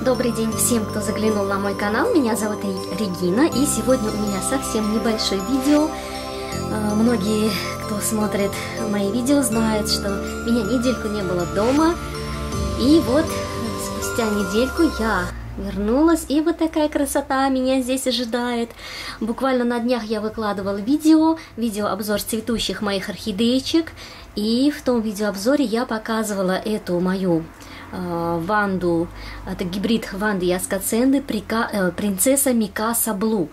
Добрый день всем, кто заглянул на мой канал. Меня зовут Регина, и сегодня у меня совсем небольшое видео. Многие, кто смотрит мои видео, знают, что меня недельку не было дома. И вот спустя недельку я вернулась, и вот такая красота меня здесь ожидает. Буквально на днях я выкладывала видеообзор цветущих моих орхидеечек. И в том видеообзоре я показывала эту мою Ванду, это гибрид Ванды и Аскоценды, Принцесса Микаса Блу.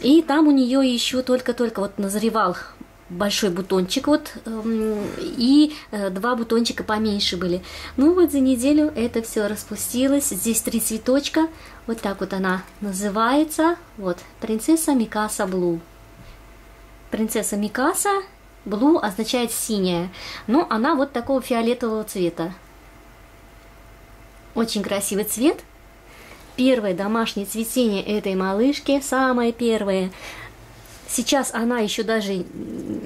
И там у нее еще только-только вот назревал большой бутончик, вот, и два бутончика поменьше были. Ну вот за неделю это все распустилось. Здесь три цветочка, вот так вот она называется. Вот, Принцесса Микаса Блу. Принцесса Микаса Блу означает синяя, но она вот такого фиолетового цвета. Очень красивый цвет. Первое домашнее цветение этой малышки, самое первое. Сейчас она еще даже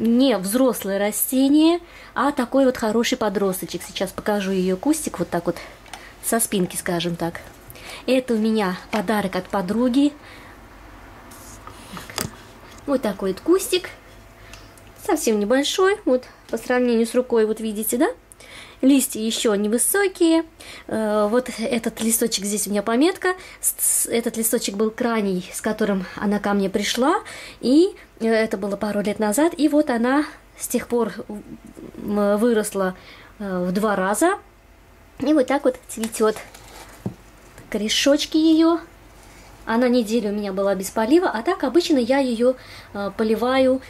не взрослое растение, а такой вот хороший подросточек. Сейчас покажу ее кустик, вот так вот, со спинки, скажем так. Это у меня подарок от подруги. Вот такой вот кустик. Совсем небольшой, вот по сравнению с рукой, вот видите, да? Листья еще невысокие. Вот этот листочек, здесь у меня пометка. Этот листочек был крайний, с которым она ко мне пришла. И это было пару лет назад. И вот она с тех пор выросла в два раза. И вот так вот цветет. Корешочки ее. Она неделю у меня была без полива. А так обычно я ее поливаю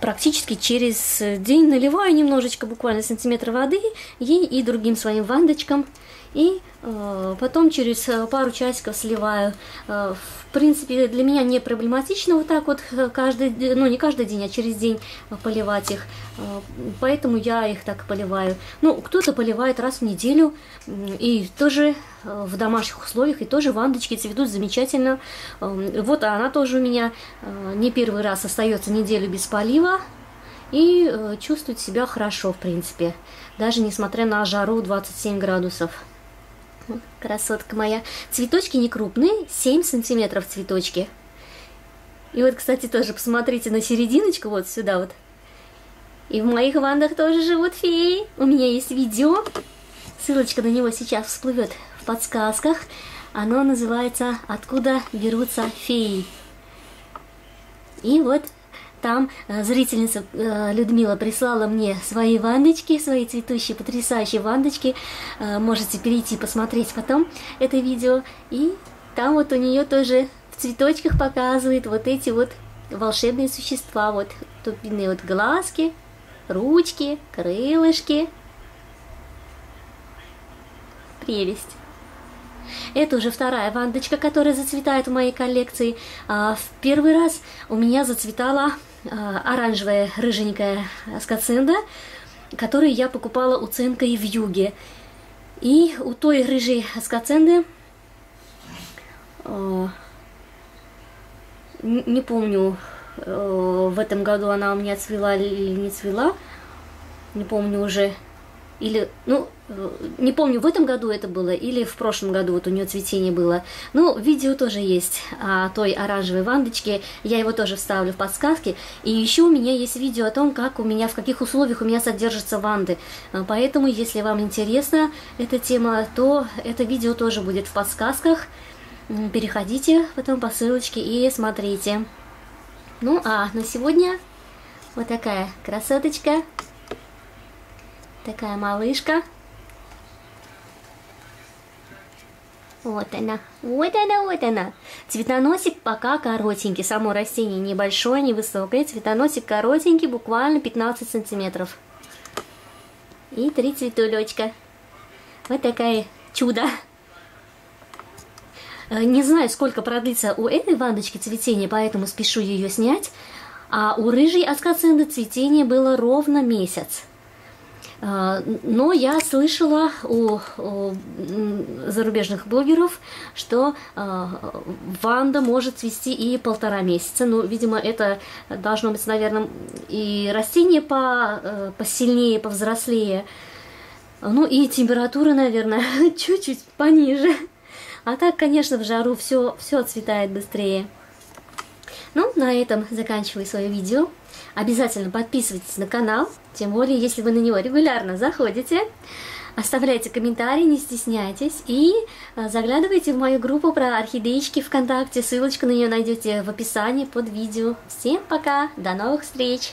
практически через день, наливаю немножечко, буквально сантиметр воды, ей и другим своим вандочкам, и потом через пару часиков сливаю. В принципе, для меня не проблематично вот так вот каждый, ну не каждый день, а через день поливать их, поэтому я их так поливаю. Ну, кто-то поливает раз в неделю, и тоже в домашних условиях, и тоже вандочки цветут замечательно. Вот она тоже у меня не первый раз остается неделю без полива и чувствует себя хорошо, в принципе, даже несмотря на жару 27 градусов. Красотка моя. Цветочки не крупные, 7 сантиметров цветочки. И вот, кстати, тоже посмотрите на серединочку, вот сюда вот. И в моих вандах тоже живут феи. У меня есть видео, ссылочка на него сейчас всплывет в подсказках. Оно называется «Откуда берутся феи?». И вот там зрительница Людмила прислала мне свои вандочки, свои цветущие, потрясающие вандочки. Можете перейти посмотреть потом это видео. И там вот у нее тоже в цветочках показывает вот эти вот волшебные существа. Вот тут видны вот глазки, ручки, крылышки. Прелесть. Это уже вторая вандочка, которая зацветает в моей коллекции. В первый раз у меня зацветала оранжевая рыженькая аскоценда, которую я покупала у Ценкой в Юге. И у той рыжей аскоценды, не помню, в этом году она у меня цвела или не цвела, не помню уже. Или, ну, не помню, в этом году это было, или в прошлом году вот у нее цветение было. Ну, видео тоже есть о той оранжевой вандочке, я его тоже вставлю в подсказки. И еще у меня есть видео о том, как у меня, в каких условиях у меня содержатся ванды. Поэтому, если вам интересна эта тема, то это видео тоже будет в подсказках. Переходите потом по ссылочке и смотрите. Ну, а на сегодня вот такая красоточка. Такая малышка. Вот она, вот она, вот она. Цветоносик пока коротенький. Само растение небольшое, невысокое. Цветоносик коротенький, буквально 15 сантиметров. И три цветулечка. Вот такая чудо. Не знаю, сколько продлится у этой вандочки цветение, поэтому спешу ее снять. А у рыжей аскоценды цветение было ровно месяц. Но я слышала у зарубежных блогеров, что ванда может цвести и полтора месяца. Ну, видимо, это должно быть, наверное, и растение посильнее, повзрослее. Ну и температура, наверное, чуть-чуть пониже. А так, конечно, в жару все отцветает быстрее. Ну, на этом заканчиваю свое видео. Обязательно подписывайтесь на канал, тем более, если вы на него регулярно заходите. Оставляйте комментарии, не стесняйтесь. И заглядывайте в мою группу про орхидеечки ВКонтакте. Ссылочку на нее найдете в описании под видео. Всем пока, до новых встреч!